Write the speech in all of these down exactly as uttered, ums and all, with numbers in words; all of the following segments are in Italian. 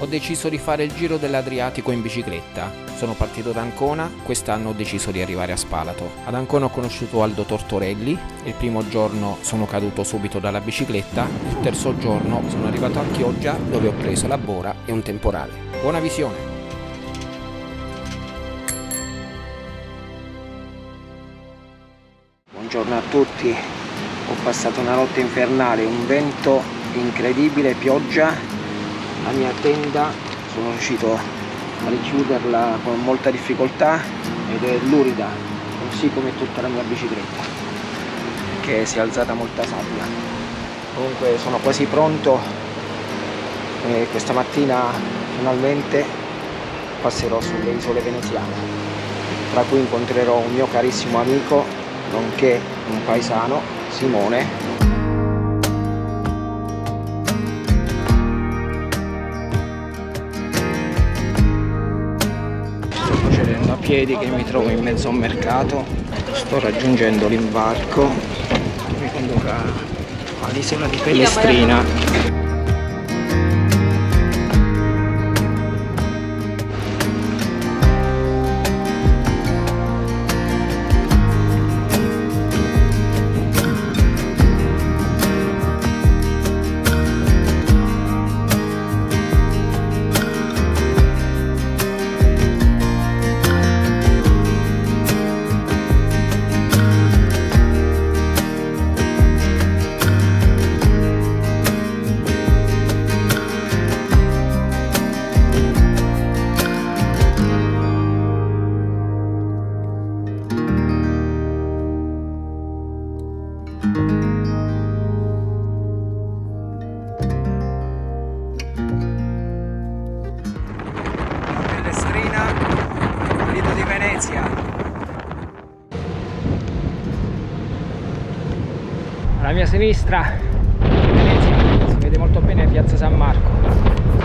ho deciso di fare il giro dell'Adriatico in bicicletta. Sono partito da Ancona, quest'anno ho deciso di arrivare a Spalato. Ad Ancona ho conosciuto Aldo Tortorelli, il primo giorno sono caduto subito dalla bicicletta, il terzo giorno sono arrivato a Chioggia dove ho preso la bora e un temporale. Buona visione! Buongiorno a tutti, ho passato una notte infernale, un vento incredibile, pioggia. La mia tenda sono riuscito a richiuderla con molta difficoltà ed è lurida, così come tutta la mia bicicletta, che si è alzata molta sabbia. Comunque sono quasi pronto e questa mattina finalmente passerò sulle Isole Veneziane, tra cui incontrerò un mio carissimo amico, nonché un paesano, Simone. A piedi che mi trovo in mezzo a un mercato, sto raggiungendo l'imbarco che mi conduca all'isola di Pellestrina. Alla mia sinistra Venezia, si vede molto bene Piazza San Marco.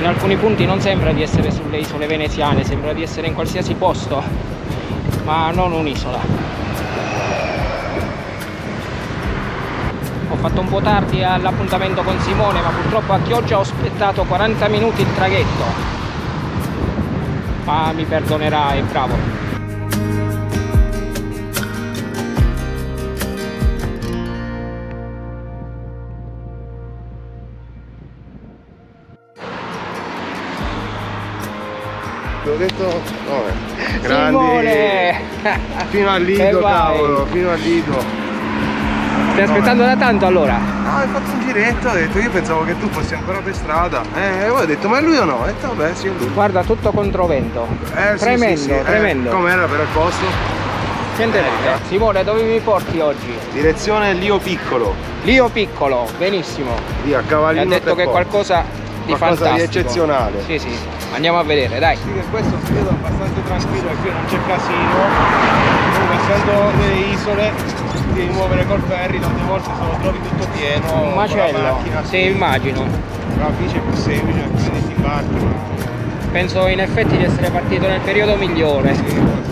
In alcuni punti non sembra di essere sulle Isole Veneziane, sembra di essere in qualsiasi posto, ma non un'isola. Ho fatto un po' tardi all'appuntamento con Simone, ma purtroppo a Chioggia ho aspettato quaranta minuti il traghetto, ma mi perdonerà, è bravo. L'ho detto, vabbè, grandi, Simone! Fino al Lido, cavolo, fino al Lido. Stai aspettando da tanto allora? No, hai fatto un giretto, ho detto, io pensavo che tu fossi ancora per strada. Eh, e poi ho detto, ma è lui o no? E ho detto, vabbè, sì, è lui. Guarda, tutto controvento, eh, tremendo, sì, sì, sì. tremendo. Eh, com'era per il posto? Senti, eh. Simone, dove mi porti oggi? Direzione Lio Piccolo. Lio Piccolo, benissimo. Via, cavallino. Mi ha detto che qualcosa... Di qualcosa fantastico. Di eccezionale. Sì, sì, andiamo a vedere, dai. Sì, che questo si vede abbastanza tranquillo, qui non c'è casino, comunque essendo le isole devi muovere col ferry, tante volte se lo trovi tutto pieno, un macello, la macchina, sì, immagino. Però qui c'è più semplice, quindi ti parto. Penso in effetti di essere partito nel periodo migliore. Sì, sì.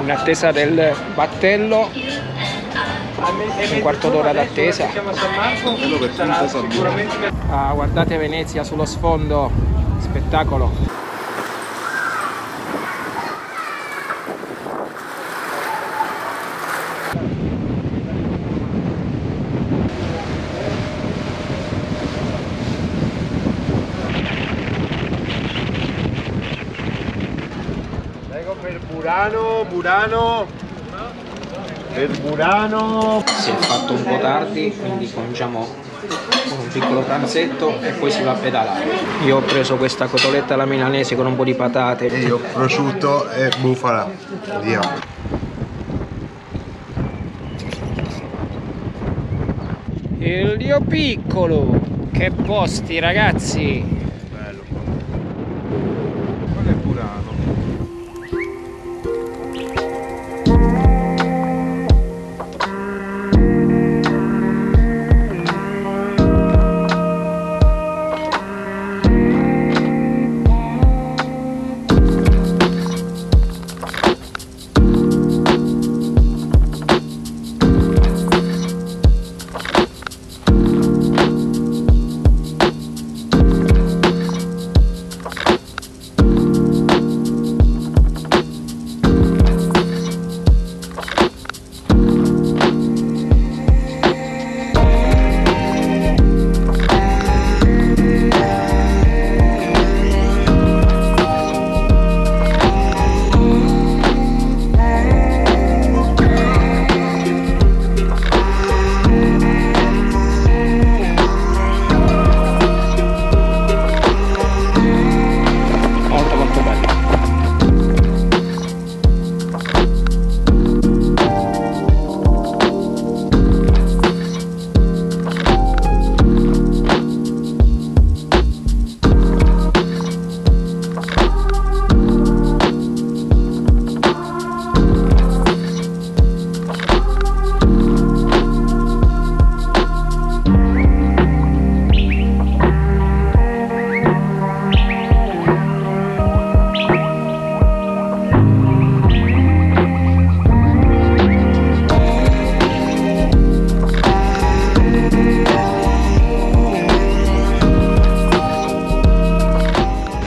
In attesa del battello, un quarto d'ora d'attesa. Ah, guardate Venezia sullo sfondo, spettacolo! Per Burano, Burano, per Burano. Si è fatto un po' tardi, quindi mangiamo un piccolo pranzetto e poi si va a pedalare. Io ho preso questa cotoletta alla milanese con un po' di patate. E io prosciutto e bufala. Andiamo. Il Lio Piccolo, che posti ragazzi! Bello.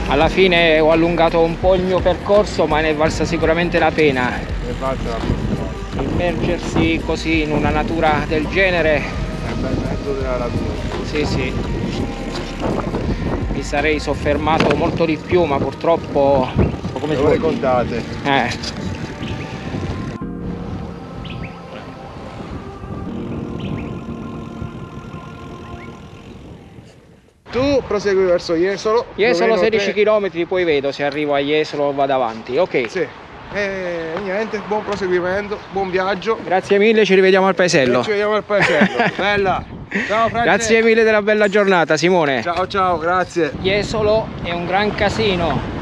alla fine ho allungato un po' il mio percorso, ma ne è valsa sicuramente la pena. Ne è valsa la pena. Immergersi così in una natura del genere. È bel mezzo della natura. Sì, sì. Mi sarei soffermato molto di più, ma purtroppo... Come si può contate? Eh. Tu prosegui verso Iesolo. Iesolo sedici chilometri, poi vedo se arrivo a Iesolo, vado avanti, ok? Sì. E niente, buon proseguimento, buon viaggio. Grazie mille, ci rivediamo al paesello. E ci vediamo al paesello. Bella. Ciao Francesco. Grazie mille della bella giornata, Simone. Ciao ciao, grazie. Iesolo è un gran casino.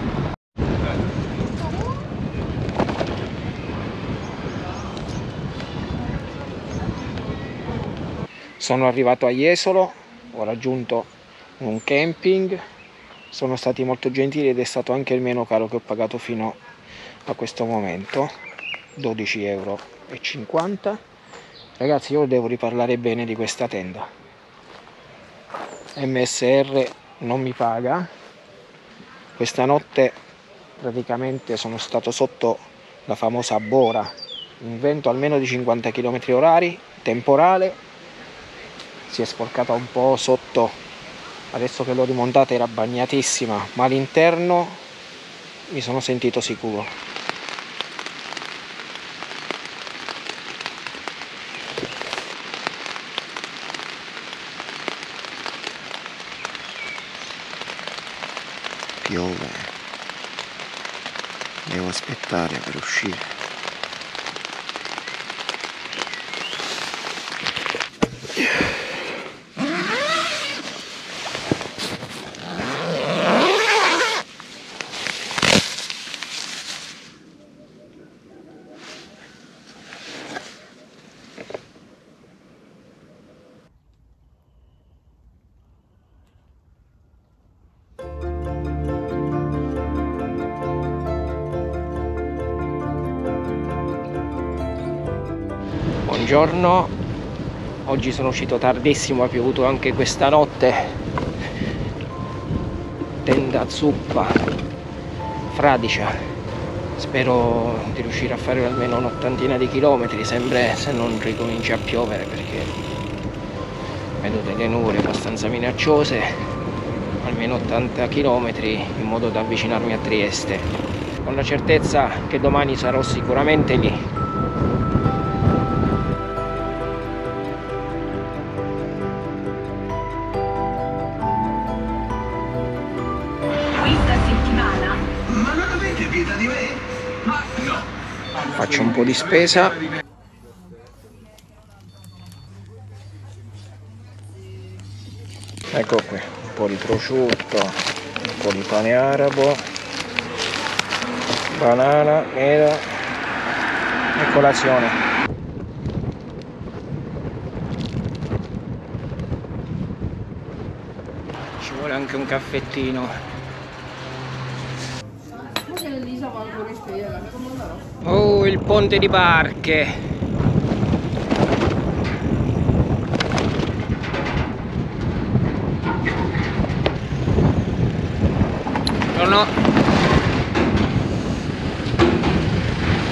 Sono arrivato a Iesolo, ho raggiunto un camping, sono stati molto gentili ed è stato anche il meno caro che ho pagato fino a questo momento, dodici euro e cinquanta. Ragazzi, io devo riparlare bene di questa tenda. M S R non mi paga, questa notte praticamente sono stato sotto la famosa bora, un vento almeno di cinquanta chilometri orari, temporale, si è sporcata un po' sotto. Adesso che l'ho rimontata era bagnatissima, ma all'interno mi sono sentito sicuro. Piove, devo aspettare per uscire. Buongiorno, oggi sono uscito tardissimo, ha piovuto anche questa notte, tenda zuppa, fradicia, spero di riuscire a fare almeno un'ottantina di chilometri, sempre se non ricomincia a piovere, perché vedo delle nuvole abbastanza minacciose, almeno ottanta chilometri in modo da avvicinarmi a Trieste, con la certezza che domani sarò sicuramente lì. Faccio un po' di spesa. Ecco qui, un po' di prosciutto, un po' di pane arabo, banana, mela e colazione. Ci vuole anche un caffettino. Oh, il ponte di barche. Buongiorno.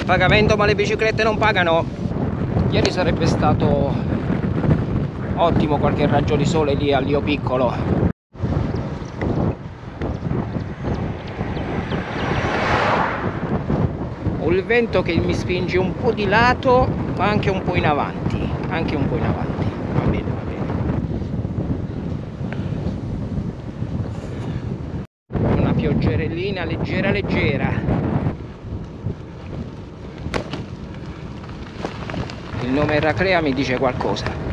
Pagamento, ma le biciclette non pagano. Ieri sarebbe stato ottimo qualche raggio di sole lì a Lio Piccolo. Il vento che mi spinge un po' di lato ma anche un po' in avanti, anche un po' in avanti, va bene, va bene. Una pioggerellina leggera leggera. Il nome Eraclea mi dice qualcosa.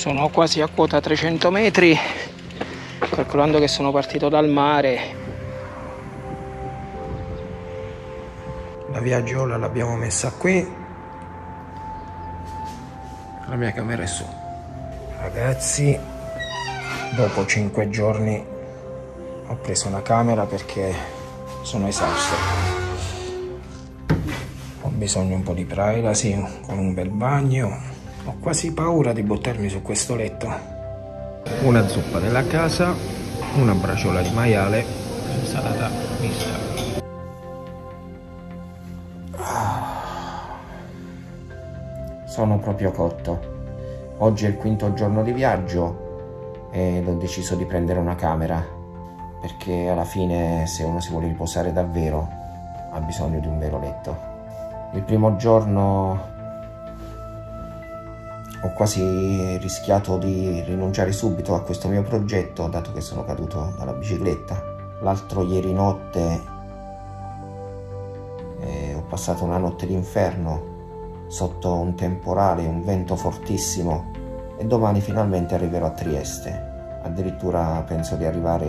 Sono quasi a quota trecento metri, calcolando che sono partito dal mare. La viaggiola l'abbiamo messa qui. La mia camera è su. Ragazzi, dopo cinque giorni ho preso una camera perché sono esausto. Ho bisogno un po' di privacy, con un bel bagno. Ho quasi paura di buttarmi su questo letto. Una zuppa della casa, una braciola di maiale, insalata mista. Sono proprio cotto. Oggi è il quinto giorno di viaggio ed ho deciso di prendere una camera, perché alla fine se uno si vuole riposare davvero ha bisogno di un vero letto. Il primo giorno ho quasi rischiato di rinunciare subito a questo mio progetto, dato che sono caduto dalla bicicletta. L'altro ieri notte eh, ho passato una notte d'inferno sotto un temporale, un vento fortissimo, e domani finalmente arriverò a Trieste. Addirittura penso di arrivare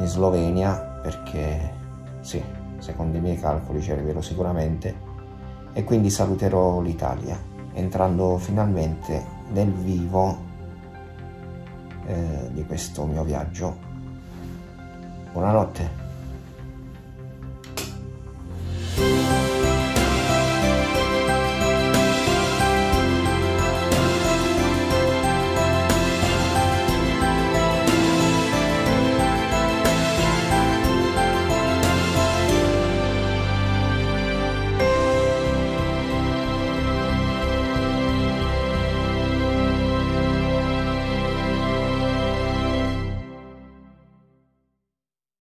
in Slovenia, perché sì, secondo i miei calcoli ci arriverò sicuramente, e quindi saluterò l'Italia entrando finalmente nel vivo eh, di questo mio viaggio. Buonanotte.